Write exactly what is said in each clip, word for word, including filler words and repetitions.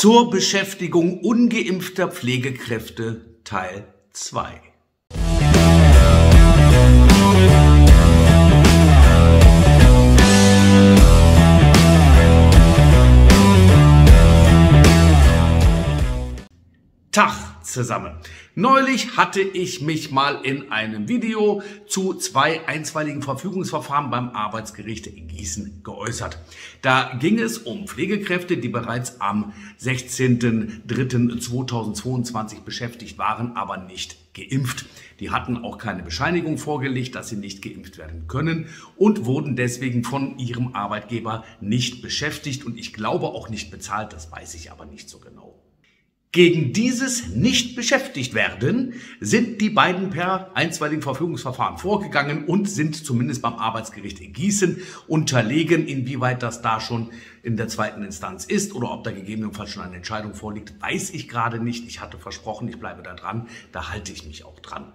zur Beschäftigung ungeimpfter Pflegekräfte Teil zwei. Tag zusammen. Neulich hatte ich mich mal in einem Video zu zwei einstweiligen Verfügungsverfahren beim Arbeitsgericht Gießen geäußert. Da ging es um Pflegekräfte, die bereits am sechzehnten dritten zweitausendzweiundzwanzig beschäftigt waren, aber nicht geimpft. Die hatten auch keine Bescheinigung vorgelegt, dass sie nicht geimpft werden können und wurden deswegen von ihrem Arbeitgeber nicht beschäftigt und ich glaube auch nicht bezahlt, das weiß ich aber nicht so genau. Gegen dieses Nicht-Beschäftigt-Werden sind die beiden per einstweiligen Verfügungsverfahren vorgegangen und sind zumindest beim Arbeitsgericht Gießen unterlegen. Inwieweit das da schon in der zweiten Instanz ist oder ob da gegebenenfalls schon eine Entscheidung vorliegt, weiß ich gerade nicht. Ich hatte versprochen, ich bleibe da dran, da halte ich mich auch dran.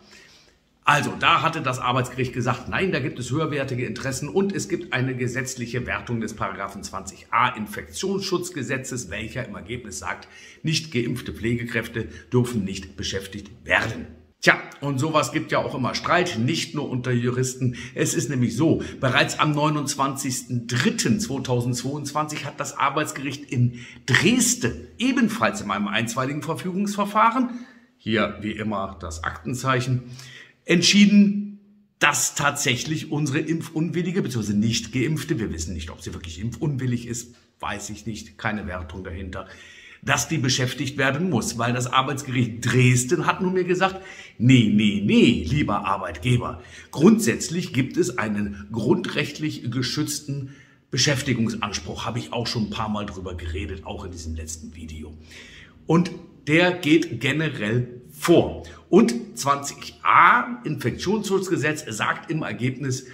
Also, da hatte das Arbeitsgericht gesagt, nein, da gibt es höherwertige Interessen und es gibt eine gesetzliche Wertung des § zwanzig a Infektionsschutzgesetzes, welcher im Ergebnis sagt, nicht geimpfte Pflegekräfte dürfen nicht beschäftigt werden. Tja, und sowas gibt ja auch immer Streit, nicht nur unter Juristen. Es ist nämlich so, bereits am neunundzwanzigsten dritten zweitausendzweiundzwanzig hat das Arbeitsgericht in Dresden ebenfalls in einem einstweiligen Verfügungsverfahren, hier wie immer das Aktenzeichen, entschieden, dass tatsächlich unsere impfunwillige bzw. nicht geimpfte, wir wissen nicht, ob sie wirklich impfunwillig ist, weiß ich nicht, keine Wertung dahinter, dass die beschäftigt werden muss, weil das Arbeitsgericht Dresden hat nun mir gesagt, nee, nee, nee, lieber Arbeitgeber, grundsätzlich gibt es einen grundrechtlich geschützten Beschäftigungsanspruch, habe ich auch schon ein paar Mal drüber geredet, auch in diesem letzten Video. Und der geht generell vor. Und zwanzig a Infektionsschutzgesetz sagt im Ergebnis,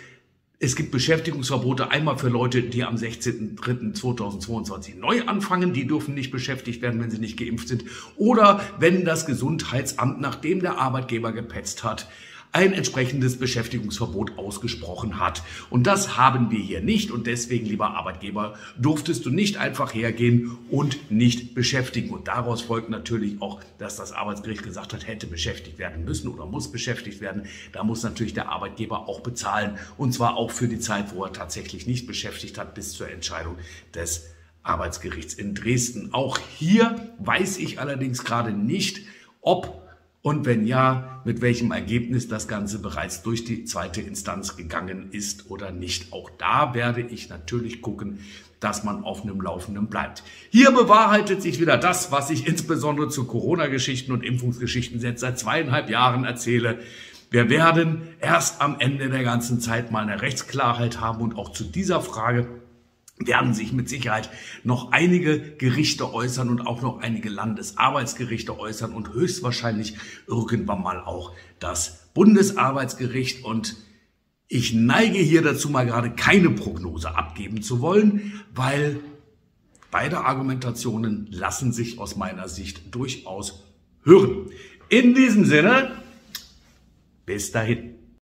es gibt Beschäftigungsverbote einmal für Leute, die am sechzehnten dritten zweitausendzweiundzwanzig neu anfangen. Die dürfen nicht beschäftigt werden, wenn sie nicht geimpft sind. Oder wenn das Gesundheitsamt, nachdem der Arbeitgeber gepetzt hat, ein entsprechendes Beschäftigungsverbot ausgesprochen hat. Und das haben wir hier nicht. Und deswegen, lieber Arbeitgeber, durftest du nicht einfach hergehen und nicht beschäftigen. Und daraus folgt natürlich auch, dass das Arbeitsgericht gesagt hat, hätte beschäftigt werden müssen oder muss beschäftigt werden. Da muss natürlich der Arbeitgeber auch bezahlen. Und zwar auch für die Zeit, wo er tatsächlich nicht beschäftigt hat, bis zur Entscheidung des Arbeitsgerichts in Dresden. Auch hier weiß ich allerdings gerade nicht, ob und wenn ja, mit welchem Ergebnis das Ganze bereits durch die zweite Instanz gegangen ist oder nicht. Auch da werde ich natürlich gucken, dass man auf einem Laufenden bleibt. Hier bewahrheitet sich wieder das, was ich insbesondere zu Corona-Geschichten und Impfungsgeschichten jetzt seit zweieinhalb Jahren erzähle. Wir werden erst am Ende der ganzen Zeit mal eine Rechtsklarheit haben und auch zu dieser Frage werden sich mit Sicherheit noch einige Gerichte äußern und auch noch einige Landesarbeitsgerichte äußern und höchstwahrscheinlich irgendwann mal auch das Bundesarbeitsgericht. Und ich neige hier dazu, mal gerade keine Prognose abgeben zu wollen, weil beide Argumentationen lassen sich aus meiner Sicht durchaus hören. In diesem Sinne, bis dahin.